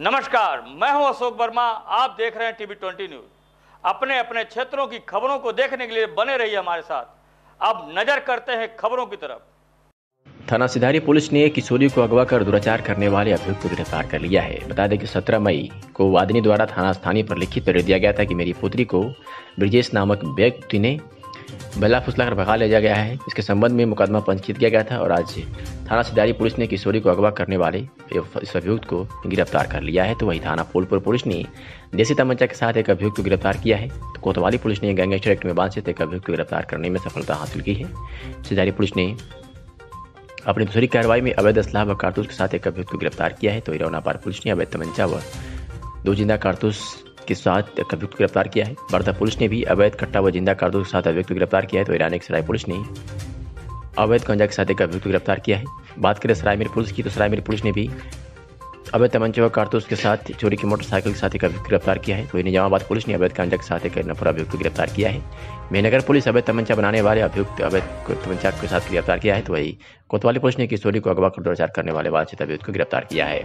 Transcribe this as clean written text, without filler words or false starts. नमस्कार, मैं हूं अशोक वर्मा। आप देख रहे हैं टीवी 20 न्यूज़। अपने अपने क्षेत्रों की खबरों को देखने के लिए बने रहिए हमारे साथ। अब नजर करते हैं खबरों की तरफ। थाना सिधारी पुलिस ने एक किशोरी को अगवा कर दुराचार करने वाले अभियुक्त को गिरफ्तार कर लिया है। बता दें कि 17 मई को वादिनी द्वारा थाना स्थानीय पर लिखित पत्र दिया गया था कि मेरी पुत्री को ब्रिजेश नामक व्यक्ति ने बला फुसलाकर भगा ले जा गया है। इसके संबंध में मुकदमा पंजीकृत किया गया था और आज थाना सिधारी पुलिस ने किशोरी को अगवा करने वाले इस अभियुक्त को गिरफ्तार कर लिया है। तो वही थाना फोलपुर पुलिस ने जेसीता मंचा के साथ एक अभियुक्त को गिरफ्तार किया है। तो कोतवाली पुलिस ने गैंगेस्टर एक्ट में वांछित एक अभियुक्त को गिरफ्तार करने में सफलता हासिल की है। सिधारी पुलिस ने अपनी दूसरी कार्रवाई में अवैध असलाह व कारतूस के साथ एक अभियुक्त को गिरफ्तार किया है। तो इरापार पुलिस ने अवैध तमंचा व दो जिंदा कारतूस के साथ अभियुक्त को गिरफ्तार किया है। बर्दा पुलिस ने भी अवैध कट्टा व जिंदा कारतूस के साथ अभियुक्त को गिरफ्तार किया है। तो ईरानी सराय पुलिस ने अवैध गांजा के साथ एक अभियुक्त को गिरफ्तार किया है। बात करें सरायमीर पुलिस की, तो सरायमीर पुलिस ने भी अवैध तमंचा व कारतूस के साथ चोरी की मोटरसाइकिल के साथ एक अभियुक्त को गिरफ्तार किया है। तो निजामाबाद पुलिस ने अवैध गांजा के साथ एक नफर अभियुक्त को गिरफ्तार किया है। मेहनगर पुलिस अवैध तमंचा बनाने वाले अभियुक्त अवैध तमंचा के साथ गिरफ्तार किया है। तो वही कोतवाली पुलिस ने किशोरी को अगवा कर दुराचार करने वाले वांछित अभियुक्त को गिरफ्तार किया है।